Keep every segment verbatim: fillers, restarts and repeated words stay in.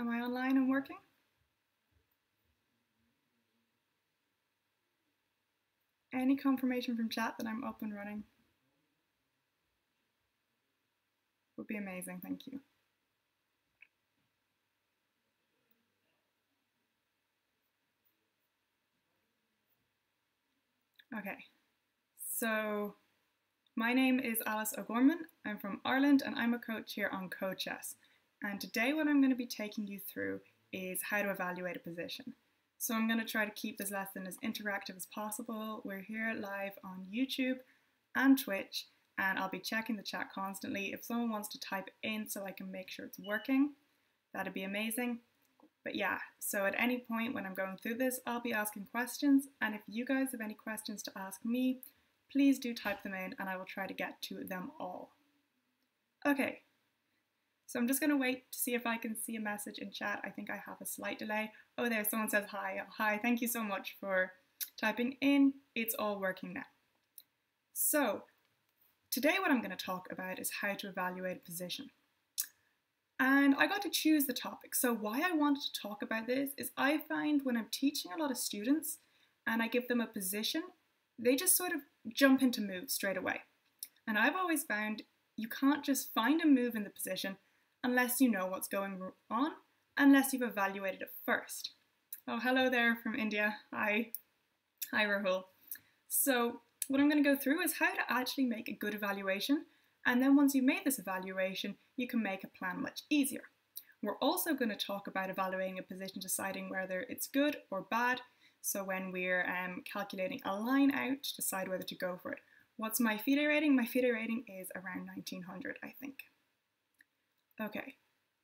Am I online and working? Any confirmation from chat that I'm up and running would be amazing, thank you. Okay, so my name is Alice O'Gorman. I'm from Ireland and I'm a coach here on CoChess. And today what I'm going to be taking you through is how to evaluate a position. So I'm going to try to keep this lesson as interactive as possible. We're here live on YouTube and Twitch, and I'll be checking the chat constantly. If someone wants to type in so I can make sure it's working, that'd be amazing. But yeah, so at any point when I'm going through this, I'll be asking questions, and if you guys have any questions to ask me, please do type them in and I will try to get to them all. Okay, so I'm just going to wait to see if I can see a message in chat. I think I have a slight delay. Oh, there, someone says hi. Oh, hi, thank you so much for typing in. It's all working now. So today what I'm going to talk about is how to evaluate a position. And I got to choose the topic. So why I wanted to talk about this is I find when I'm teaching a lot of students and I give them a position, they just sort of jump into moves straight away. And I've always found you can't just find a move in the position unless you know what's going on, unless you've evaluated it first. Oh, hello there from India. Hi. Hi, Rahul. So what I'm going to go through is how to actually make a good evaluation. And then once you've made this evaluation, you can make a plan much easier. We're also going to talk about evaluating a position, deciding whether it's good or bad. So when we're um, calculating a line out, decide whether to go for it. What's my FIDE rating? My FIDE rating is around nineteen hundred, I think. Okay,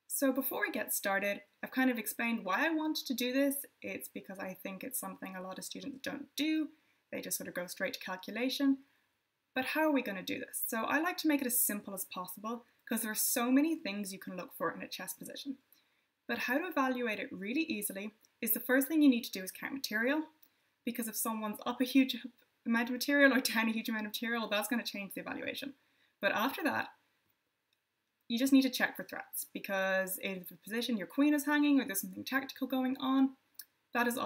so before we get started, I've kind of explained why I want to do this. It's because I think it's something a lot of students don't do. They just sort of go straight to calculation. But how are we going to do this? So I like to make it as simple as possible because there are so many things you can look for in a chess position. But how to evaluate it really easily is the first thing you need to do is count material, because if someone's up a huge amount of material or down a huge amount of material, that's going to change the evaluation. But after that, you just need to check for threats, because if the position your queen is hanging or there's something tactical going on, that is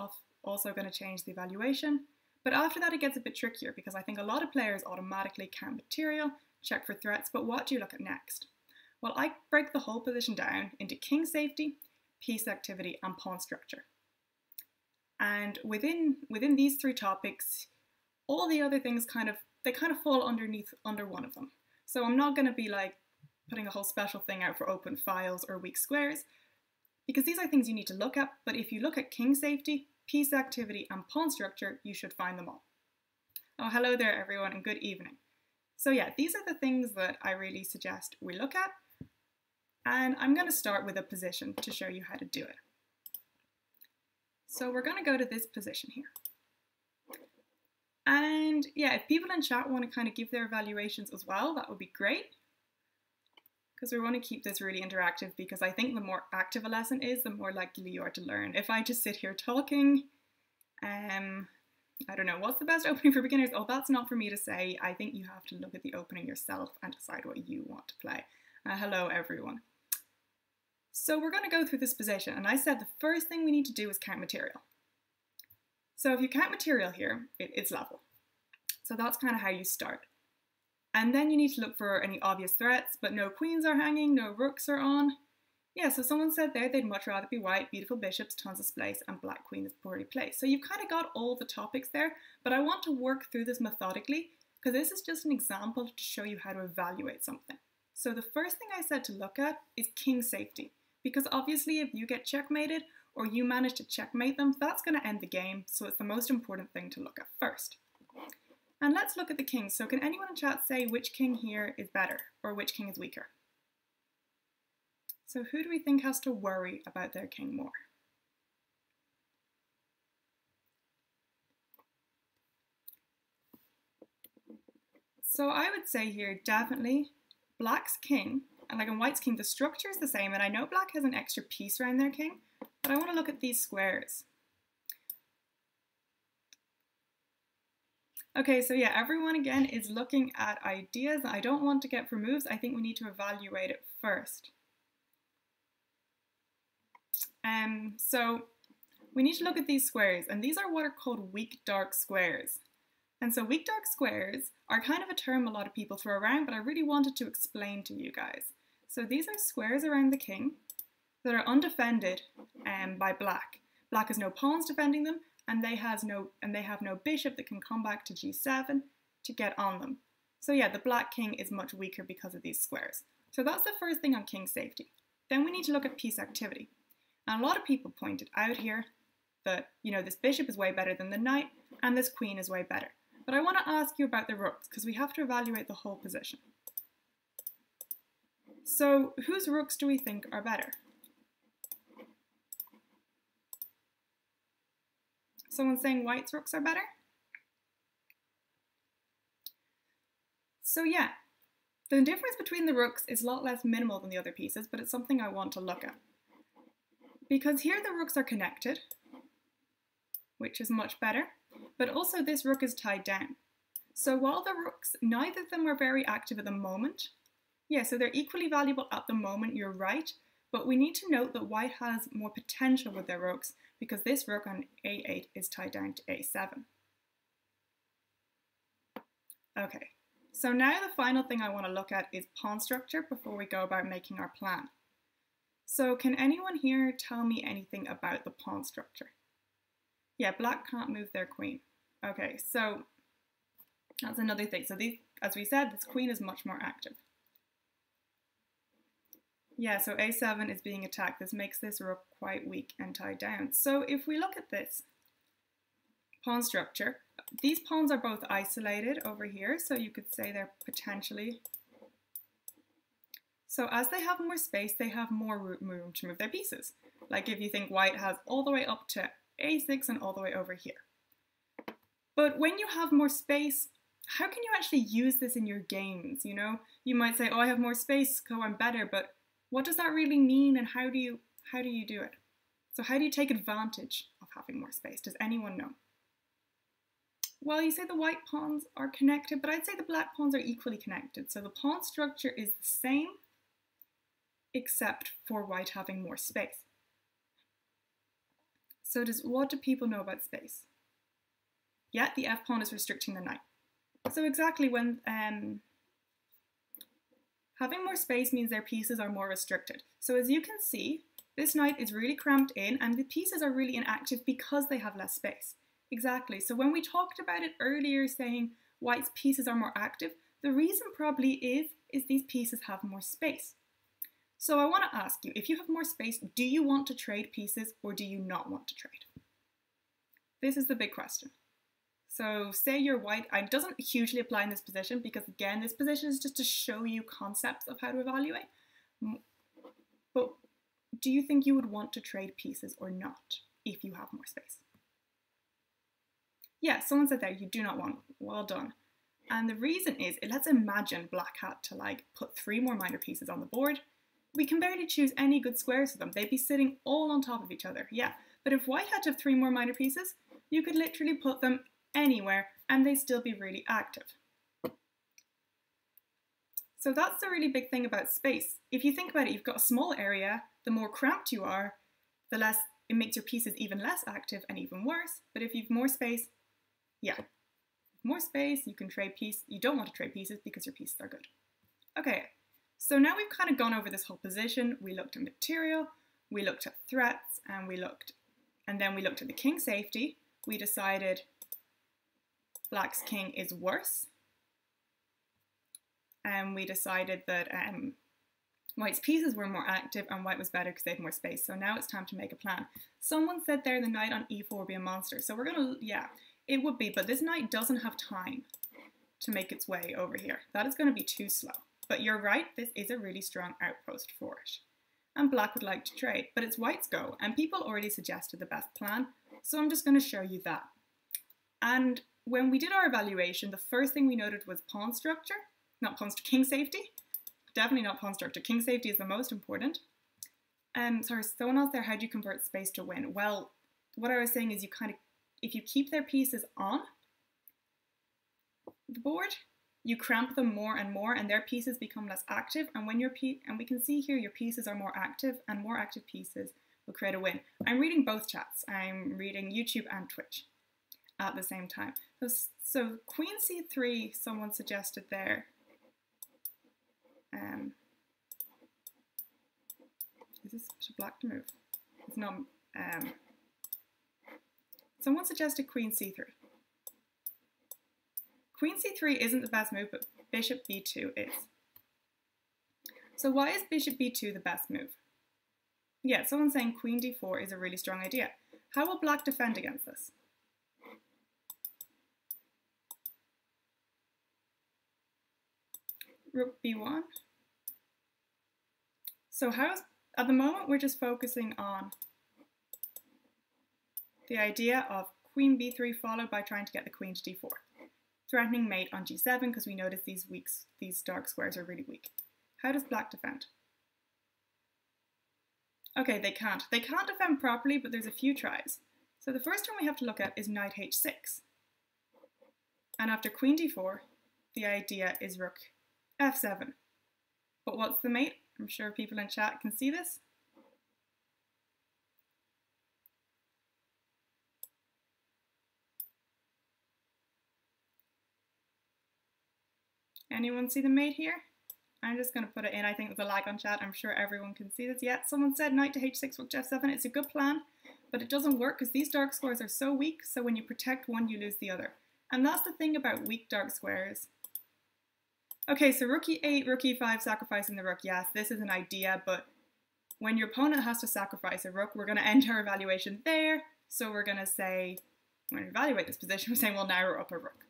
also going to change the evaluation. But after that, it gets a bit trickier because I think a lot of players automatically count material, check for threats, but what do you look at next? Well, I break the whole position down into king safety, piece activity, and pawn structure. And within, within these three topics, all the other things kind of, they kind of fall underneath under one of them. So I'm not going to be like putting a whole special thing out for open files or weak squares, because these are things you need to look at. But if you look at king safety, piece activity, and pawn structure, you should find them all. Oh, hello there everyone and good evening. So yeah, these are the things that I really suggest we look at, and I'm going to start with a position to show you how to do it. So we're going to go to this position here. And yeah, if people in chat want to kind of give their evaluations as well, that would be great, because we want to keep this really interactive, because I think the more active a lesson is, the more likely you are to learn. If I just sit here talking, um, I don't know, what's the best opening for beginners? Oh, that's not for me to say. I think you have to look at the opening yourself and decide what you want to play. Uh, hello, everyone. So we're going to go through this position, and I said the first thing we need to do is count material. So if you count material here, it, it's level. So that's kind of how you start. And then you need to look for any obvious threats, but no queens are hanging, no rooks are on. Yeah, so someone said there they'd much rather be white, beautiful bishops, tons of space, and black queen is poorly placed. So you've kind of got all the topics there, but I want to work through this methodically, because this is just an example to show you how to evaluate something. So the first thing I said to look at is king safety, because obviously if you get checkmated or you manage to checkmate them, that's going to end the game, so it's the most important thing to look at first. And let's look at the kings. So can anyone in chat say which king here is better or which king is weaker? So who do we think has to worry about their king more? So I would say here definitely black's king, and like in white's king, the structure is the same, and I know black has an extra piece around their king, but I want to look at these squares. Okay, so yeah, everyone again is looking at ideas. I don't want to get for moves. I think we need to evaluate it first. Um, so we need to look at these squares, and these are what are called weak dark squares. And so weak dark squares are kind of a term a lot of people throw around, but I really wanted to explain to you guys. So these are squares around the king that are undefended um, by black. Black has no pawns defending them, and they has no and they have no bishop that can come back to g seven to get on them. So yeah, the black king is much weaker because of these squares. So that's the first thing on king safety. Then we need to look at piece activity. And a lot of people pointed out here that, you know, this bishop is way better than the knight, and this queen is way better. But I want to ask you about the rooks, because we have to evaluate the whole position. So whose rooks do we think are better? Someone's saying white's rooks are better? So yeah, the difference between the rooks is a lot less minimal than the other pieces, but it's something I want to look at. Because here the rooks are connected, which is much better, but also this rook is tied down. So while the rooks, neither of them are very active at the moment, yeah, so they're equally valuable at the moment, you're right, but we need to note that white has more potential with their rooks because this rook on a eight is tied down to a seven. Okay, so now the final thing I want to look at is pawn structure before we go about making our plan. So can anyone here tell me anything about the pawn structure? Yeah, black can't move their queen. Okay, so that's another thing. So these, as we said, this queen is much more active. Yeah, so a seven is being attacked. This makes this rook quite weak and tied down. So if we look at this pawn structure, these pawns are both isolated over here, so you could say they're potentially... So as they have more space, they have more room to move their pieces. Like if you think white has all the way up to a six and all the way over here. But when you have more space, how can you actually use this in your games, you know? You might say, oh, I have more space, so I'm better, but what does that really mean, and how do you how do you do it? So how do you take advantage of having more space? Does anyone know? Well, you say the white pawns are connected, but I'd say the black pawns are equally connected. So the pawn structure is the same, except for white having more space. So does what do people know about space? Yeah, the f pawn is restricting the knight. So exactly when um. Having more space means their pieces are more restricted. So as you can see, this knight is really cramped in and the pieces are really inactive because they have less space. Exactly. So when we talked about it earlier saying white's pieces are more active, the reason probably is, is these pieces have more space. So I want to ask you, if you have more space, do you want to trade pieces or do you not want to trade? This is the big question. So say you're white, it doesn't hugely apply in this position because again, this position is just to show you concepts of how to evaluate. But do you think you would want to trade pieces or not if you have more space? Yeah, someone said there, you do not want, well done. And the reason is, let's imagine black had to like put three more minor pieces on the board. We can barely choose any good squares for them. They'd be sitting all on top of each other, yeah. But if white had to have three more minor pieces, you could literally put them anywhere and they still be really active. So that's the really big thing about space. If you think about it, you've got a small area, the more cramped you are, the less it makes your pieces even less active and even worse. But if you've more space, yeah, more space, you can trade pieces. You don't want to trade pieces because your pieces are good. Okay, so now we've kind of gone over this whole position. We looked at material, we looked at threats, and we looked, and then we looked at the king safety. We decided black's king is worse, and we decided that um, white's pieces were more active and white was better because they had more space. So now it's time to make a plan. Someone said there the knight on e four would be a monster. So we're gonna, yeah, it would be, but this knight doesn't have time to make its way over here. That is gonna be too slow. But you're right, this is a really strong outpost for it. And black would like to trade, but it's white's go, and people already suggested the best plan, so I'm just gonna show you that. And when we did our evaluation, the first thing we noted was pawn structure, not pawn structure, king safety. Definitely not pawn structure. King safety is the most important. Um, sorry, someone else there, how do you convert space to win? Well, what I was saying is you kind of, if you keep their pieces on the board, you cramp them more and more and their pieces become less active. And when your, and we can see here your pieces are more active and more active pieces will create a win. I'm reading both chats. I'm reading YouTube and Twitch at the same time. So, so queen c three, someone suggested there. Um, is this such a black move? It's not. Um, someone suggested queen c three. Queen c three isn't the best move, but bishop b two is. So why is bishop b two the best move? Yeah, someone's saying queen d four is a really strong idea. How will black defend against this? Rook b one. So how is, at the moment we're just focusing on the idea of queen b three followed by trying to get the queen to d four. Threatening mate on g seven because we notice these weak, these dark squares are really weak. How does black defend? Okay, they can't. They can't defend properly, but there's a few tries. So the first one we have to look at is knight h six. And after queen d four, the idea is rook f seven. But what's the mate? I'm sure people in chat can see this. Anyone see the mate here? I'm just going to put it in. I think there's a lag on chat. I'm sure everyone can see this. Yet someone said knight to h six, rook to f seven. It's a good plan, but it doesn't work because these dark squares are so weak. So when you protect one, you lose the other. And that's the thing about weak dark squares. Okay, so rook e eight, rook e five, sacrificing the rook. Yes, this is an idea, but when your opponent has to sacrifice a rook, we're going to end our evaluation there. So we're going to say, when we evaluate this position, we're saying, well, now we're up a rook.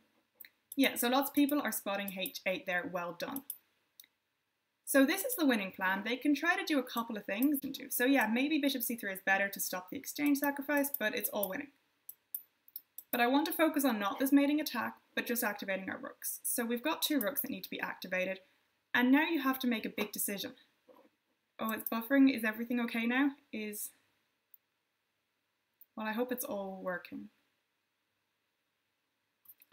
Yeah, so lots of people are spotting h eight there. Well done. So this is the winning plan. They can try to do a couple of things. So yeah, maybe bishop c three is better to stop the exchange sacrifice, but it's all winning. But I want to focus on not this mating attack, but just activating our rooks. So we've got two rooks that need to be activated, and now you have to make a big decision. Oh, it's buffering. Is everything okay now? Is... Well, I hope it's all working.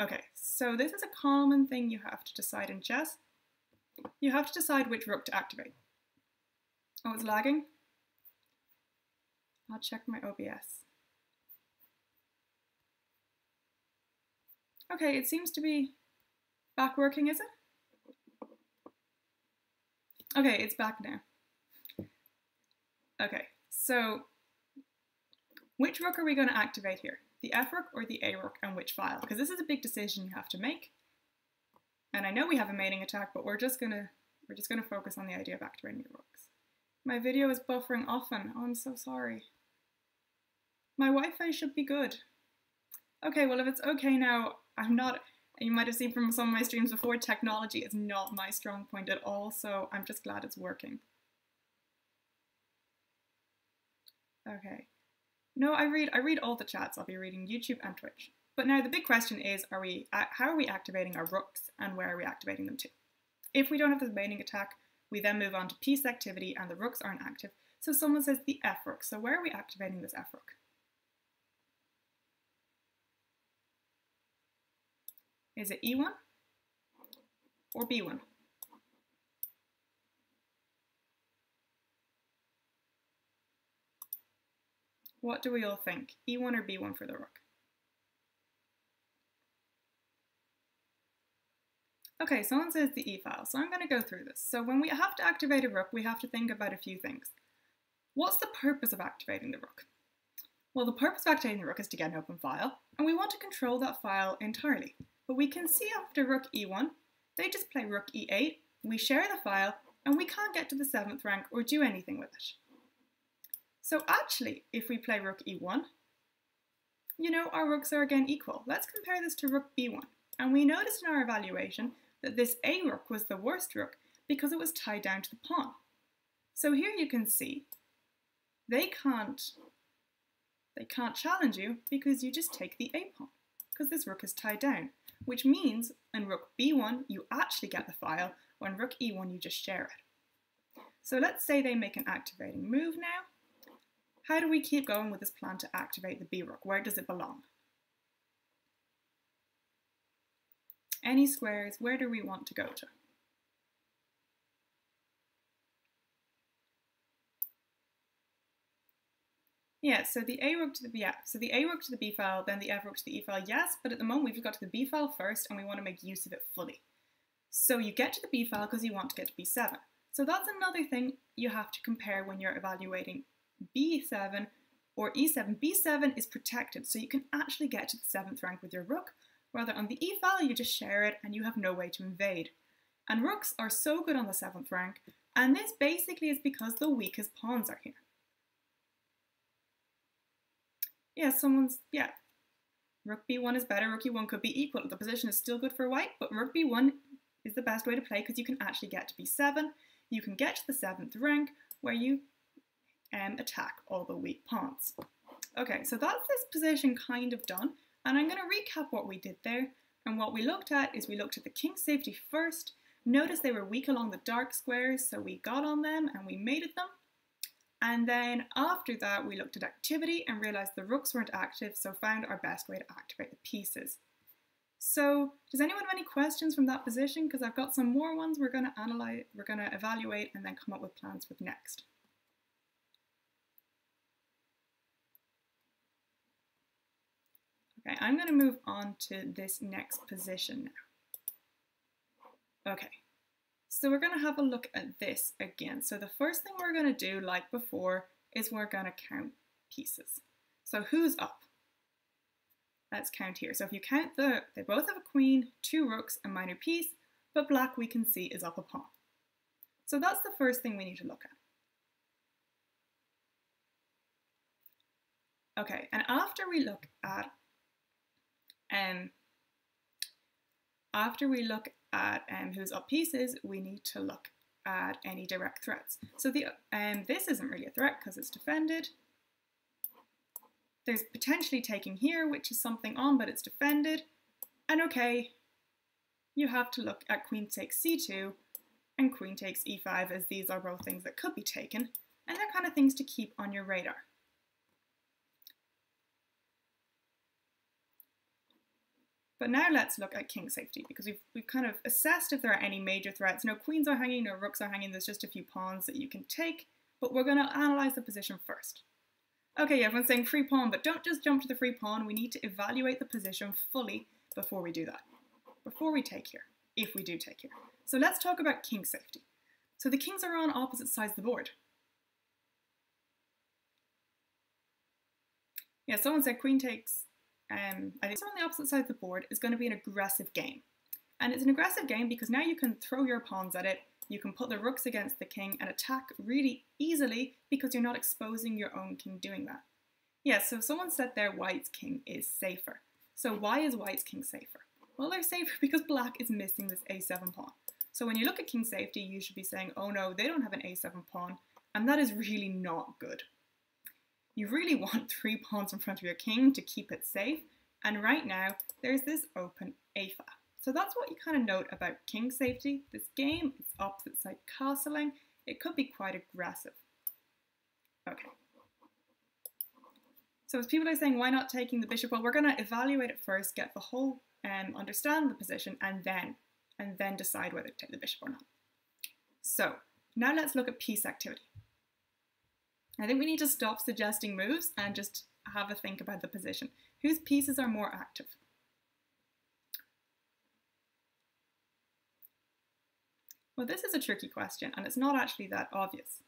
Okay, so this is a common thing you have to decide in chess. You have to decide which rook to activate. Oh, it's lagging. I'll check my O B S. Okay, it seems to be back working, is it? Okay, it's back now. Okay, so which rook are we going to activate here? The F rook or the A rook, and which file? Because this is a big decision you have to make. And I know we have a mating attack, but we're just gonna we're just gonna focus on the idea of activating the rooks. My video is buffering often. Oh, I'm so sorry. My Wi-Fi should be good. Okay, well, if it's okay now, I'm not. You might have seen from some of my streams before, technology is not my strong point at all. So I'm just glad it's working. Okay. No, I read I read all the chats. I'll be reading YouTube and Twitch. But now the big question is, are we, how are we activating our rooks and where are we activating them to? If we don't have the mating attack, we then move on to piece activity and the rooks aren't active. So someone says the F rook. So where are we activating this F rook? Is it E one or B one? What do we all think? E one or B one for the rook? Okay, someone says the E file, so I'm going to go through this. So when we have to activate a rook, we have to think about a few things. What's the purpose of activating the rook? Well, the purpose of activating the rook is to get an open file, and we want to control that file entirely. But we can see after rook E one, they just play rook E eight, we share the file, and we can't get to the seventh rank or do anything with it. So actually, if we play rook E one, you know, our rooks are again equal. Let's compare this to rook B one, and we noticed in our evaluation that this A rook was the worst rook because it was tied down to the pawn. So here you can see they can't, they can't challenge you because you just take the A pawn because this rook is tied down, which means in rook B one you actually get the file, when rook E one you just share it. So let's say they make an activating move now. How do we keep going with this plan to activate the B rook? Where does it belong? Any squares, where do we want to go to? Yeah, so the a rook to the b, yeah, so the a rook to the b file, then the f rook to the e file, yes, but at the moment we've got to the b file first, and we want to make use of it fully. So you get to the b file because you want to get to b seven. So that's another thing you have to compare when you're evaluating b seven or e seven. b seven is protected, so you can actually get to the seventh rank with your rook. Rather, on the e file, you just share it, and you have no way to invade. And rooks are so good on the seventh rank, and this basically is because the weakest pawns are here. Yeah, someone's, yeah, rook b one is better, rook e one could be equal. The position is still good for white, but rook b one is the best way to play because you can actually get to b seven. You can get to the seventh rank where you um, attack all the weak pawns. Okay, so that's this position kind of done, and I'm going to recap what we did there. And what we looked at is we looked at the king's safety first. Notice they were weak along the dark squares, so we got on them and we mated them. And then after that, we looked at activity and realized the rooks weren't active, so found our best way to activate the pieces. So does anyone have any questions from that position? Because I've got some more ones we're going to analyze, we're going to evaluate, and then come up with plans with next. Okay, I'm going to move on to this next position now. Okay. So we're going to have a look at this again. So the first thing we're going to do, like before, is we're going to count pieces. So who's up? Let's count here. So if you count the, they both have a queen, two rooks, a minor piece, but black we can see is up a pawn. So that's the first thing we need to look at. Okay, and after we look at, um, after we look at um, who's up pieces, we need to look at any direct threats. So the um, this isn't really a threat because it's defended. There's potentially taking here, which is something on, but it's defended. And okay, you have to look at queen takes c two and queen takes e five, as these are both things that could be taken, and they're kind of things to keep on your radar. But now let's look at king safety, because we've, we've kind of assessed if there are any major threats. No queens are hanging, no rooks are hanging, there's just a few pawns that you can take, but we're going to analyse the position first. Okay, everyone's saying free pawn, but don't just jump to the free pawn, we need to evaluate the position fully before we do that. Before we take here, if we do take here. So let's talk about king safety. So the kings are on opposite sides of the board. Yeah, someone said queen takes... Um, I think someone on the opposite side of the board is going to be an aggressive game. And it's an aggressive game because now you can throw your pawns at it, you can put the rooks against the king and attack really easily because you're not exposing your own king doing that. Yes, yeah, so someone said there white's king is safer. So why is white's king safer? Well, they're safer because black is missing this a seven pawn. So when you look at king safety, you should be saying, oh no, they don't have an a seven pawn, and that is really not good. You really want three pawns in front of your king to keep it safe, and right now there's this open a file. So that's what you kind of note about king safety. This game, it's opposite side castling, it could be quite aggressive. Okay. So as people are saying, why not taking the bishop? Well, we're going to evaluate it first, get the whole, um, understand the position, and then, and then decide whether to take the bishop or not. So now let's look at piece activity. I think we need to stop suggesting moves and just have a think about the position. Whose pieces are more active? Well, this is a tricky question, and it's not actually that obvious.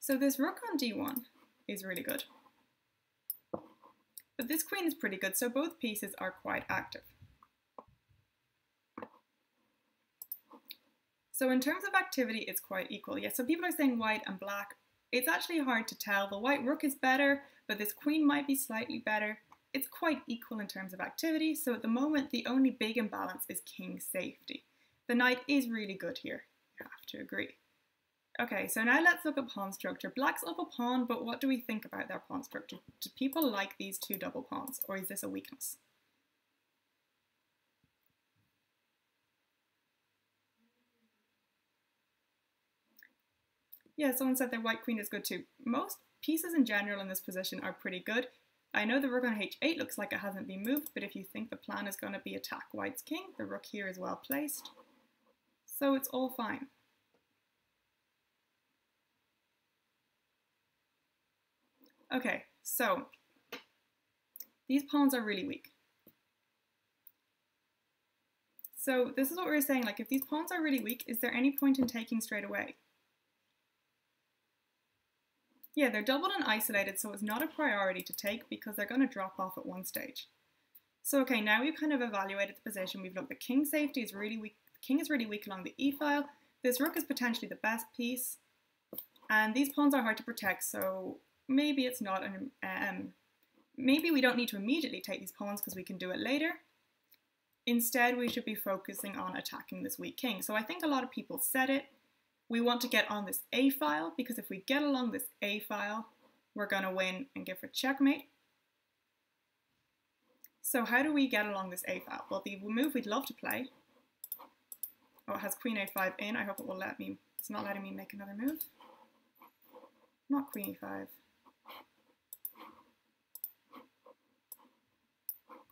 So this rook on d one is really good. But this queen is pretty good, so both pieces are quite active. So in terms of activity, it's quite equal. Yeah, so people are saying white and black. It's actually hard to tell. The white rook is better, but this queen might be slightly better. It's quite equal in terms of activity. So at the moment, the only big imbalance is king safety. The knight is really good here. You have to agree. Okay, so now let's look at pawn structure. Black's up a pawn, but what do we think about their pawn structure? Do people like these two double pawns, or is this a weakness? Yeah, someone said their white queen is good too. Most pieces in general in this position are pretty good. I know the rook on h eight looks like it hasn't been moved, but if you think the plan is going to be attack white's king, the rook here is well placed. So it's all fine. Okay, so these pawns are really weak. So this is what we were saying, like if these pawns are really weak, is there any point in taking straight away? Yeah, they're doubled and isolated, so it's not a priority to take because they're going to drop off at one stage. So okay, now we've kind of evaluated the position. We've looked at king safety is really weak. The king is really weak along the e-file. This rook is potentially the best piece. And these pawns are hard to protect, so maybe it's not an... Um, maybe we don't need to immediately take these pawns because we can do it later. Instead, we should be focusing on attacking this weak king. So I think a lot of people said it. We want to get on this A file, because if we get along this A file, we're going to win and give for checkmate. So how do we get along this A file? Well, the move we'd love to play... Oh, it has queen a five in. I hope it will let me... It's not letting me make another move. Not queen e five.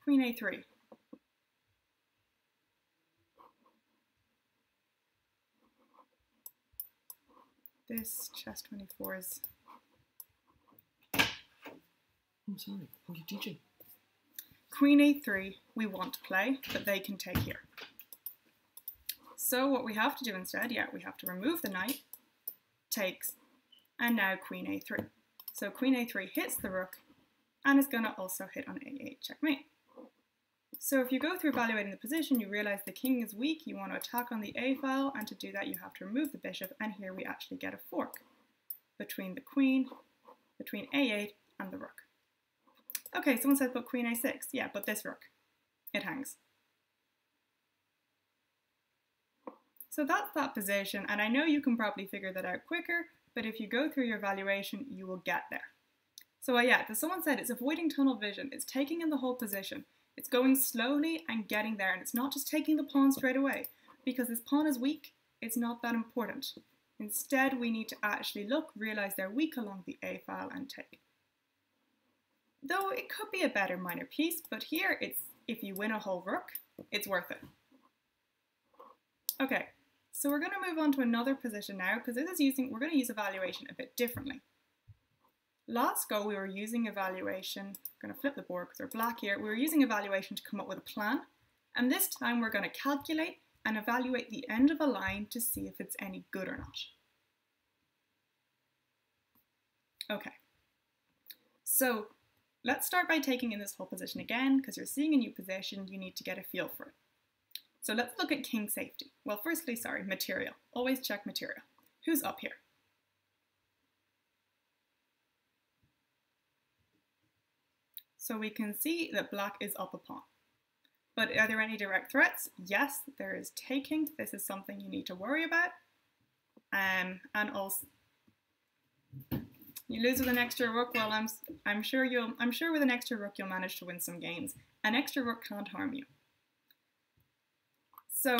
Queen a three. This chess twenty-four is... I'm sorry, what are you teaching? Queen a three we want to play, but they can take here. So what we have to do instead, yeah, we have to remove the knight, takes, and now queen a three. So queen a three hits the rook, and is going to also hit on a eight, checkmate. So if you go through evaluating the position, you realize the king is weak, you want to attack on the A file, and to do that you have to remove the bishop, and here we actually get a fork between the queen, between a eight and the rook. Okay, someone said but queen a six, yeah, but this rook, it hangs. So that's that position, and I know you can probably figure that out quicker, but if you go through your evaluation, you will get there. So uh, yeah, as someone said, it's avoiding tunnel vision, it's taking in the whole position. It's going slowly and getting there, and it's not just taking the pawn straight away. Because this pawn is weak, it's not that important. Instead, we need to actually look, realize they're weak along the A file, and take. Though it could be a better minor piece, but here it's if you win a whole rook, it's worth it. Okay, so we're going to move on to another position now, because this is using we're going to use evaluation a bit differently. Last go, we were using evaluation, I'm going to flip the board because we're black here, we were using evaluation to come up with a plan, and this time we're going to calculate and evaluate the end of a line to see if it's any good or not. Okay, so let's start by taking in this whole position again, because you're seeing a new position, you need to get a feel for it. So let's look at king safety. Well, firstly, sorry, material. Always check material. Who's up here? So we can see that black is up a pawn. But are there any direct threats? Yes, there is taking. This is something you need to worry about. Um, and also, you lose with an extra rook. Well, I'm I'm sure you'll I'm sure with an extra rook you'll manage to win some games. An extra rook can't harm you. So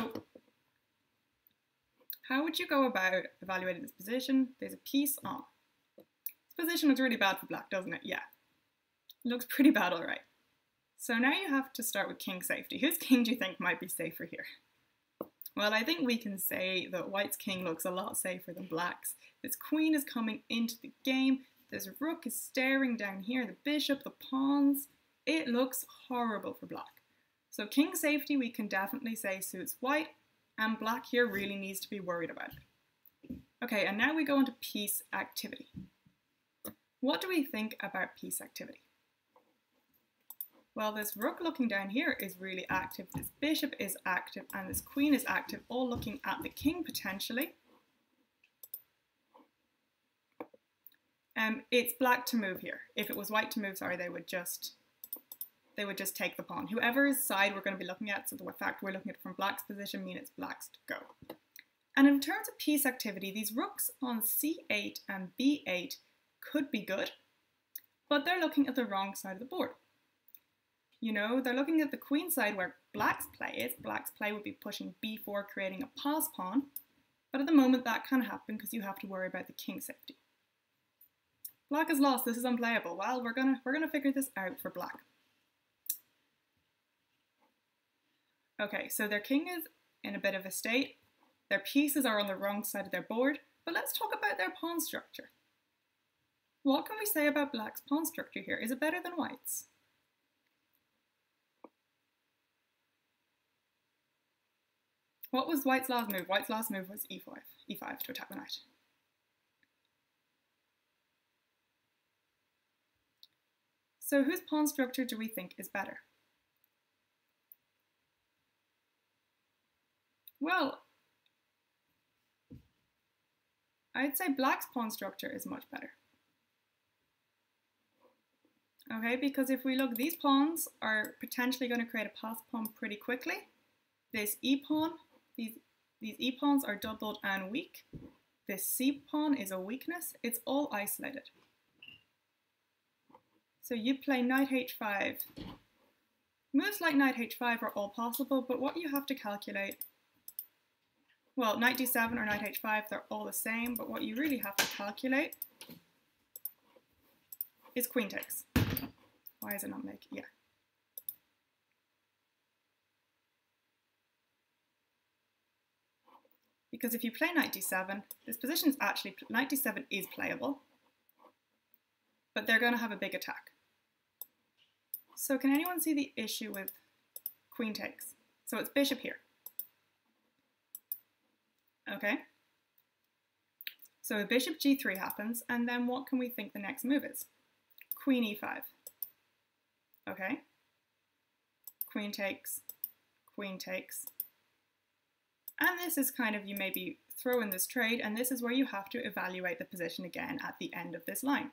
how would you go about evaluating this position? There's a piece on. This position looks really bad for black, doesn't it? Yeah. Looks pretty bad, all right. So now you have to start with king safety. Whose king do you think might be safer here? Well, I think we can say that white's king looks a lot safer than black's. This queen is coming into the game. This rook is staring down here, the bishop, the pawns. It looks horrible for black. So king safety we can definitely say suits white, and black here really needs to be worried about it. Okay, and now we go into piece activity. What do we think about piece activity? Well, this rook looking down here is really active, this bishop is active, and this queen is active, all looking at the king potentially. Um, it's black to move here. If it was white to move, sorry, they would just they would just take the pawn. Whoever's side we're going to be looking at, so the fact we're looking at it from black's position means it's black's to go. And in terms of piece activity, these rooks on c eight and b eight could be good, but they're looking at the wrong side of the board. You know, they're looking at the queen side where black's play is. Black's play would be pushing b four, creating a pass pawn. But at the moment that can happen because you have to worry about the king safety. Black has lost, this is unplayable. Well, we're gonna we're gonna figure this out for black. Okay, so their king is in a bit of a state. Their pieces are on the wrong side of their board, but let's talk about their pawn structure. What can we say about black's pawn structure here? Is it better than white's? What was white's last move? White's last move was e five, e five to attack the knight. So whose pawn structure do we think is better? Well, I'd say black's pawn structure is much better. Okay, because if we look, these pawns are potentially going to create a pass pawn pretty quickly. This e pawn, these these e pawns are doubled and weak. This c pawn is a weakness. It's all isolated. So you play knight h five. Moves like knight h five are all possible, but what you have to calculate, well, knight d seven or knight h five, they're all the same, but what you really have to calculate is queen takes. Why is it not making, yeah. Because if you play knight d seven, this position is actually, knight d seven is playable, but they're going to have a big attack. So can anyone see the issue with queen takes? So it's bishop here. Okay. So bishop g three happens, and then what can we think the next move is? Queen e five. Okay. Queen takes, queen takes. And this is kind of, you maybe throw in this trade, and this is where you have to evaluate the position again at the end of this line.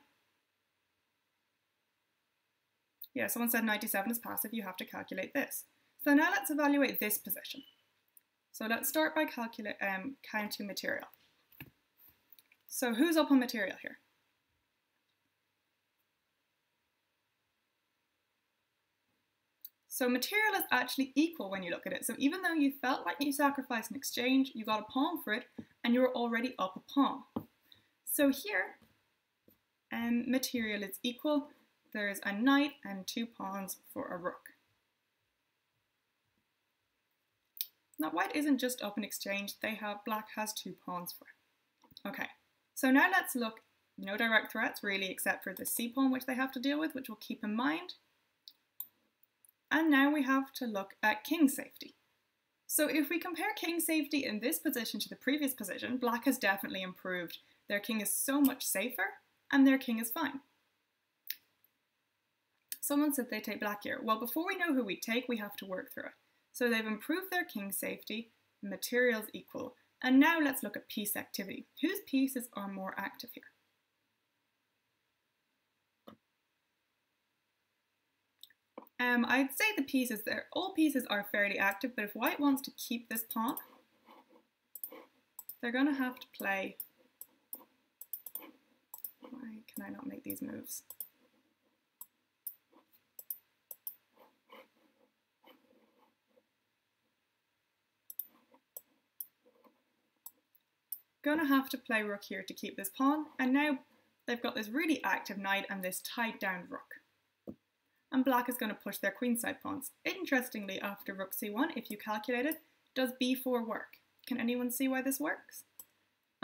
Yeah, someone said ninety-seven is passive, you have to calculate this. So now let's evaluate this position. So let's start by calculate, um, counting material. So who's up on material here? So material is actually equal when you look at it. So even though you felt like you sacrificed an exchange, you got a pawn for it, and you were already up a pawn. So here, um, material is equal. There's a knight and two pawns for a rook. Now white isn't just up an exchange, they have, black has two pawns for it. Okay, so now let's look, no direct threats really except for the c pawn which they have to deal with, which we'll keep in mind. And now we have to look at king safety. So if we compare king safety in this position to the previous position, black has definitely improved. Their king is so much safer and their king is fine. Someone said they take black here. Well, before we know who we take, we have to work through it. So they've improved their king safety, materials equal. And now let's look at piece activity. Whose pieces are more active here? Um, I'd say the pieces there, all pieces are fairly active, but if white wants to keep this pawn, they're gonna have to play, why can I not make these moves? Going to have to play rook here to keep this pawn, and now they've got this really active knight and this tied down rook, and black is going to push their queenside pawns. Interestingly, after rook c one, if you calculate it, does b four work? Can anyone see why this works?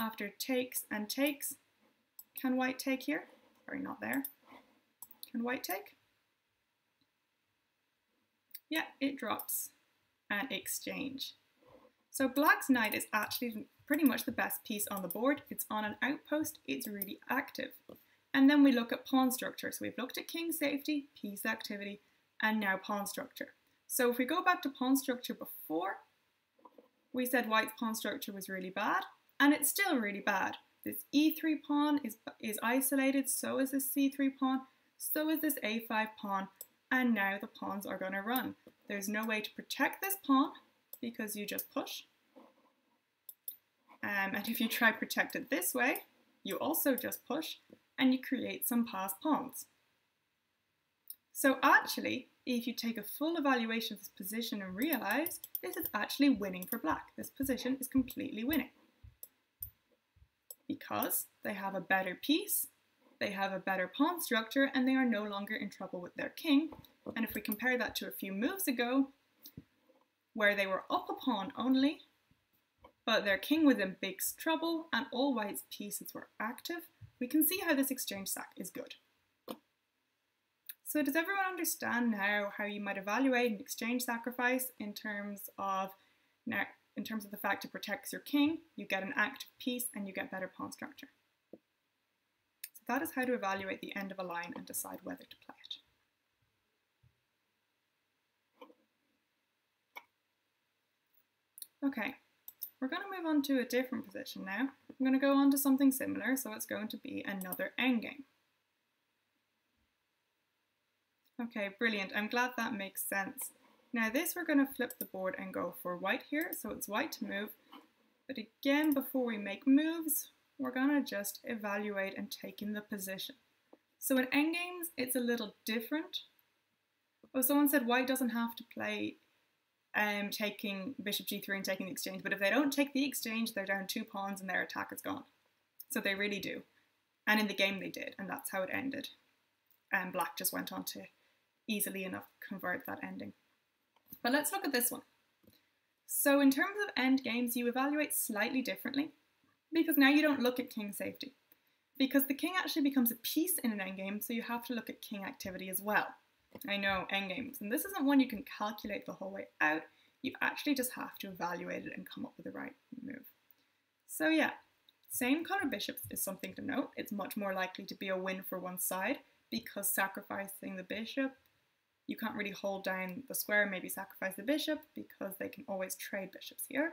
After takes and takes, can white take here? Sorry, not there. Can white take? Yeah, it drops an exchange. So black's knight is actually pretty much the best piece on the board. It's on an outpost, it's really active. And then we look at pawn structure. So we've looked at king safety, piece activity, and now pawn structure. So if we go back to pawn structure before, we said white's pawn structure was really bad, and it's still really bad. This e three pawn is, is isolated, so is this c three pawn, so is this a five pawn, and now the pawns are going to run. There's no way to protect this pawn, because you just push. Um, and if you try protect it this way, you also just push, and you create some passed pawns. So actually, if you take a full evaluation of this position and realize, this is actually winning for black. This position is completely winning. Because they have a better piece, they have a better pawn structure, and they are no longer in trouble with their king. And if we compare that to a few moves ago, where they were up a pawn only, but their king was in big trouble and all white's pieces were active, we can see how this exchange stack is good. So does everyone understand now how you might evaluate an exchange sacrifice in terms of now, in terms of the fact it protects your king, you get an active piece and you get better pawn structure? So that is how to evaluate the end of a line and decide whether to play it. Okay, we're going to move on to a different position now. I'm going to go on to something similar, so it's going to be another endgame. Okay, brilliant. I'm glad that makes sense. Now this, we're going to flip the board and go for white here, so it's white to move. But again, before we make moves, we're going to just evaluate and take in the position. So in endgames, it's a little different. Oh, someone said white doesn't have to play Um, taking bishop g three and taking the exchange, but if they don't take the exchange, they're down two pawns and their attack is gone. So they really do. And in the game they did, and that's how it ended. And um, black just went on to easily enough convert that ending. But let's look at this one. So in terms of end games, you evaluate slightly differently, because now you don't look at king safety. Because the king actually becomes a piece in an endgame, so you have to look at king activity as well. I know, endgames, and this isn't one you can calculate the whole way out. You actually just have to evaluate it and come up with the right move. So yeah, same color bishops is something to note. It's much more likely to be a win for one side because sacrificing the bishop, you can't really hold down the square, maybe sacrifice the bishop because they can always trade bishops here.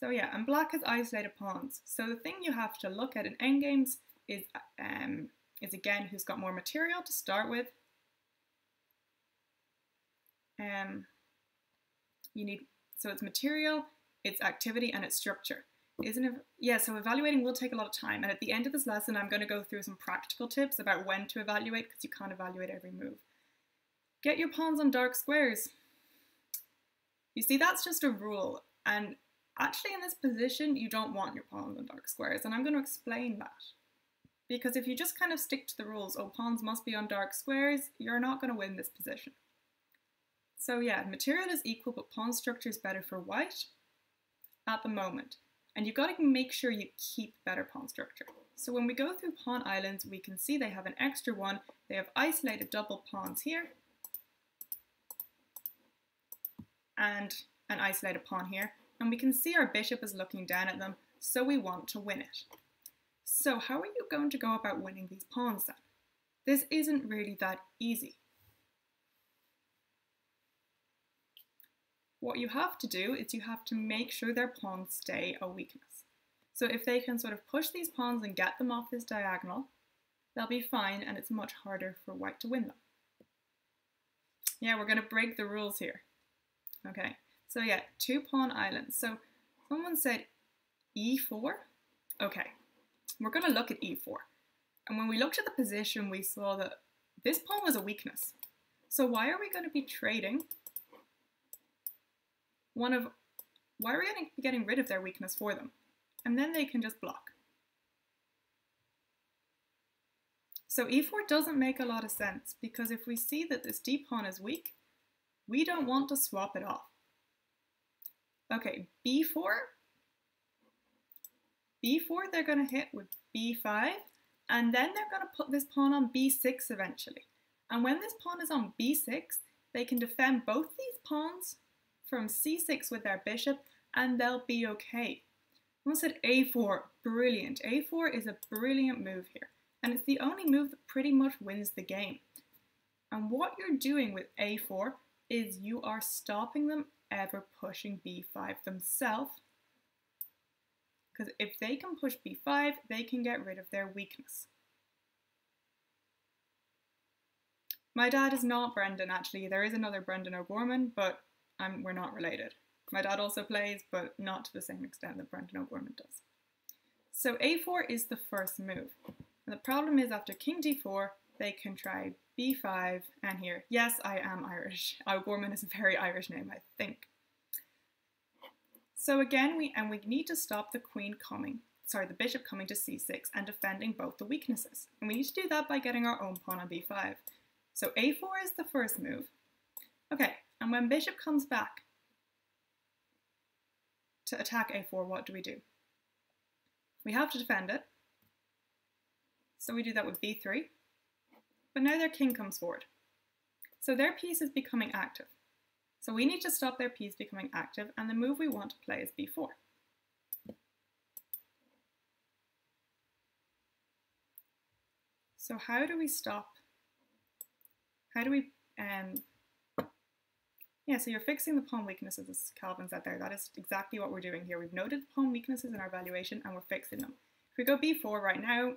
So yeah, and black has isolated pawns. So the thing you have to look at in endgames is, um, is again, who's got more material to start with. Um, you need, so it's material, it's activity, and it's structure. Isn't it? Yeah, so evaluating will take a lot of time, and at the end of this lesson I'm going to go through some practical tips about when to evaluate, because you can't evaluate every move. Get your pawns on dark squares. You see, that's just a rule, and actually in this position you don't want your pawns on dark squares, and I'm going to explain that. Because if you just kind of stick to the rules, oh, pawns must be on dark squares, you're not going to win this position. So yeah, material is equal, but pawn structure is better for white at the moment. And you've got to make sure you keep better pawn structure. So when we go through pawn islands, we can see they have an extra one. They have isolated double pawns here. And an isolated pawn here. And we can see our bishop is looking down at them, so we want to win it. So how are you going to go about winning these pawns then? This isn't really that easy. What you have to do is you have to make sure their pawns stay a weakness. So if they can sort of push these pawns and get them off this diagonal, they'll be fine, and it's much harder for white to win them. Yeah, we're going to break the rules here. Okay, so yeah, two pawn islands. So someone said e four. Okay, we're going to look at e four. And when we looked at the position, we saw that this pawn was a weakness. So why are we going to be trading? One of, why are we getting, getting rid of their weakness for them? And then they can just block. So e four doesn't make a lot of sense, because if we see that this d pawn is weak, we don't want to swap it off. Okay, b four. b four they're going to hit with b five, and then they're going to put this pawn on b six eventually. And when this pawn is on b six, they can defend both these pawns from c six with their bishop, and they'll be okay. Someone said a four, brilliant. a four is a brilliant move here, and it's the only move that pretty much wins the game. And what you're doing with a four is you are stopping them ever pushing b five themselves, because if they can push b five, they can get rid of their weakness. My dad is not Brendan, actually. There is another Brendan O'Gorman, but Um, we're not related. My dad also plays, but not to the same extent that Brendan O'Gorman does. So a four is the first move. And the problem is after king d four, they can try b five, and here, yes, I am Irish. O'Gorman is a very Irish name, I think. So again, we and we need to stop the queen coming, sorry, the bishop coming to c six and defending both the weaknesses. And we need to do that by getting our own pawn on b five. So a four is the first move. Okay. And when bishop comes back to attack a four, what do we do? We have to defend it. So we do that with b three. But now their king comes forward. So their piece is becoming active. So we need to stop their piece becoming active, and the move we want to play is b four. So how do we stop? How do we, um, yeah, so you're fixing the pawn weaknesses, as Calvin said there. That is exactly what we're doing here. We've noted pawn weaknesses in our evaluation and we're fixing them. If we go b four right now,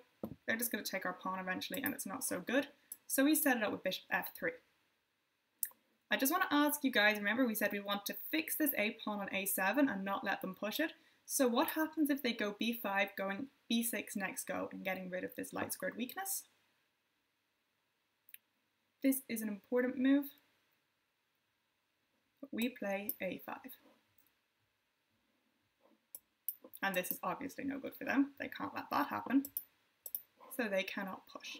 they're just going to take our pawn eventually and it's not so good. So we set it up with bishop f three. I just want to ask you guys, remember we said we want to fix this a pawn on a seven and not let them push it. So what happens if they go b five, going b six next go and getting rid of this light squared weakness? This is an important move. We play a five. And this is obviously no good for them. They can't let that happen. So they cannot push.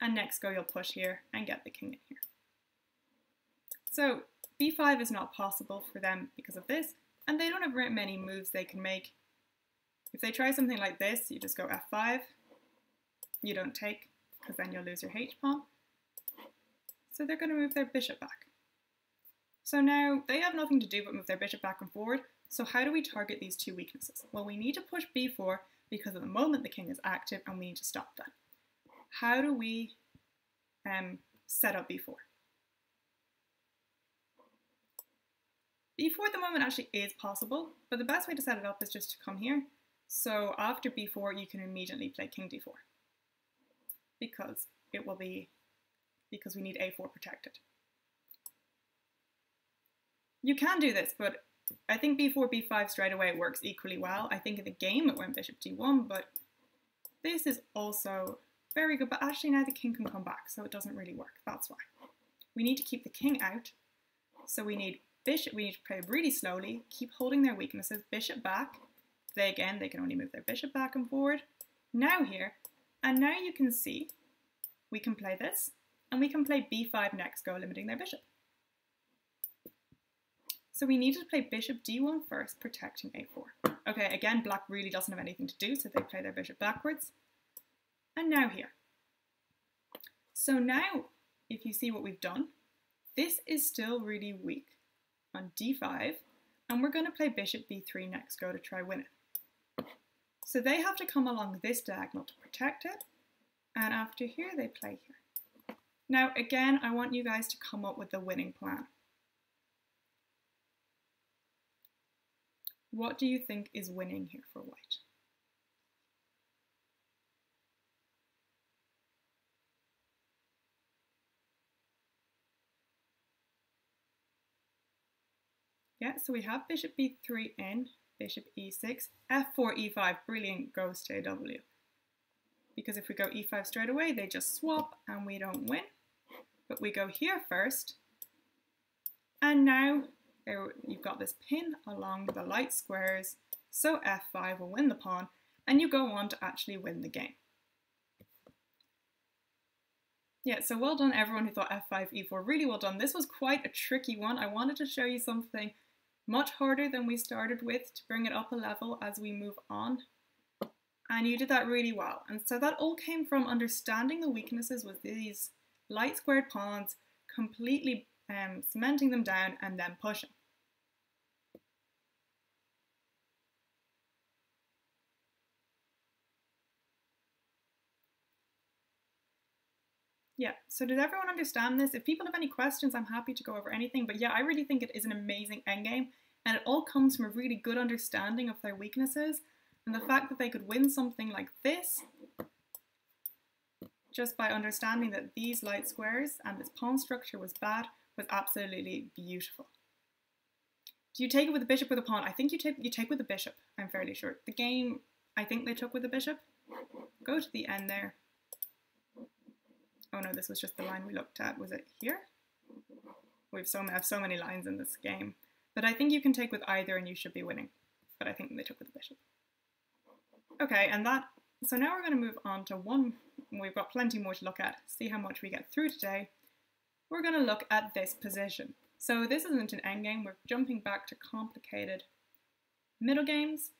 And next go you'll push here and get the king in here. So b five is not possible for them because of this, and they don't have very many moves they can make. If they try something like this, you just go f five, you don't take, because then you'll lose your h-pawn. So they're going to move their bishop back. So now they have nothing to do but move their bishop back and forward, so how do we target these two weaknesses? Well, we need to push b four because at the moment the king is active and we need to stop that. How do we um, set up b four? b four at the moment actually is possible, but the best way to set it up is just to come here. So after b four you can immediately play king d four. Because it will be, because we need a four protected. You can do this, but I think b four, b five straight away works equally well. I think in the game it went bishop d one, but this is also very good. But actually now the king can come back, so it doesn't really work. That's why. We need to keep the king out. So we need bishop, we need to play really slowly, keep holding their weaknesses, bishop back. They again, they can only move their bishop back and forward. Now here, and now you can see we can play this, and we can play b five next go, limiting their bishop. So we needed to play bishop d one first, protecting a four. Okay, again, black really doesn't have anything to do, so they play their bishop backwards. And now here. So now, if you see what we've done, this is still really weak on d five, and we're going to play bishop b three next go to try win it. So they have to come along this diagonal to protect it, and after here they play here. Now again, I want you guys to come up with the winning plan. What do you think is winning here for white? Yeah, so we have bishop b three in. Bishop e six, f four, e five, brilliant, goes to a w. Because if we go e five straight away, they just swap and we don't win. But we go here first. And now there, you've got this pin along the light squares. So f five will win the pawn and you go on to actually win the game. Yeah, so well done everyone who thought f five, e four, really well done. This was quite a tricky one. I wanted to show you something much harder than we started with to bring it up a level as we move on. And you did that really well. And so that all came from understanding the weaknesses with these light squared pawns, completely um, cementing them down and then pushing. Yeah, so did everyone understand this? If people have any questions, I'm happy to go over anything. But yeah, I really think it is an amazing endgame. And it all comes from a really good understanding of their weaknesses. And the fact that they could win something like this, just by understanding that these light squares and this pawn structure was bad, was absolutely beautiful. Do you take it with the bishop or the pawn? I think you take, you take with the bishop, I'm fairly sure. The game, I think they took with the bishop. Go to the end there. Oh no, this was just the line we looked at. Was it here? We have so, have so many lines in this game. But I think you can take with either and you should be winning. But I think they took with the bishop. Okay, and that... So now we're going to move on to one... We've got plenty more to look at. See how much we get through today. We're going to look at this position. So this isn't an endgame. We're jumping back to complicated middle games.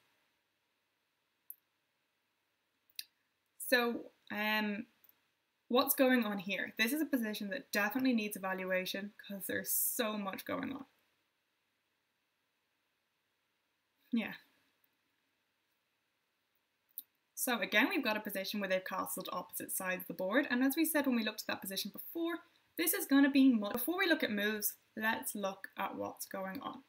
So um, what's going on here? This is a position that definitely needs evaluation because there's so much going on. Yeah. So again, we've got a position where they've castled opposite sides of the board. And as we said when we looked at that position before, this is going to be much. Before we look at moves, let's look at what's going on.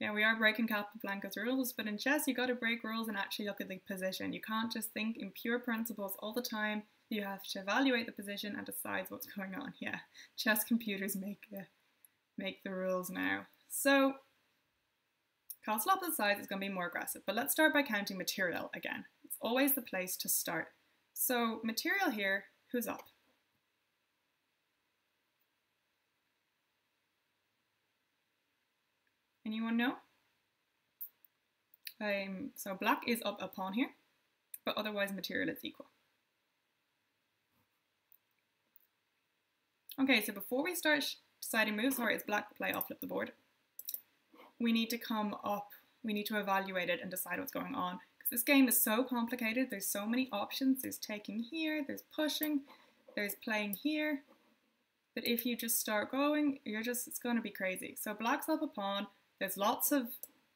Yeah, we are breaking Capablanca's rules, but in chess, you've got to break rules and actually look at the position. You can't just think in pure principles all the time. You have to evaluate the position and decide what's going on. Yeah, chess computers make the, make the rules now. So castle opposite sides is going to be more aggressive, but let's start by counting material again. It's always the place to start. So material here, who's up? Anyone know? Um, so black is up a pawn here, but otherwise material is equal. Okay, so before we start deciding moves, sorry, it's black play off flip the board. We need to come up, we need to evaluate it and decide what's going on. Because this game is so complicated, there's so many options. There's taking here, there's pushing, there's playing here. But if you just start going, you're just, it's going to be crazy. So black's up a pawn, there's lots of,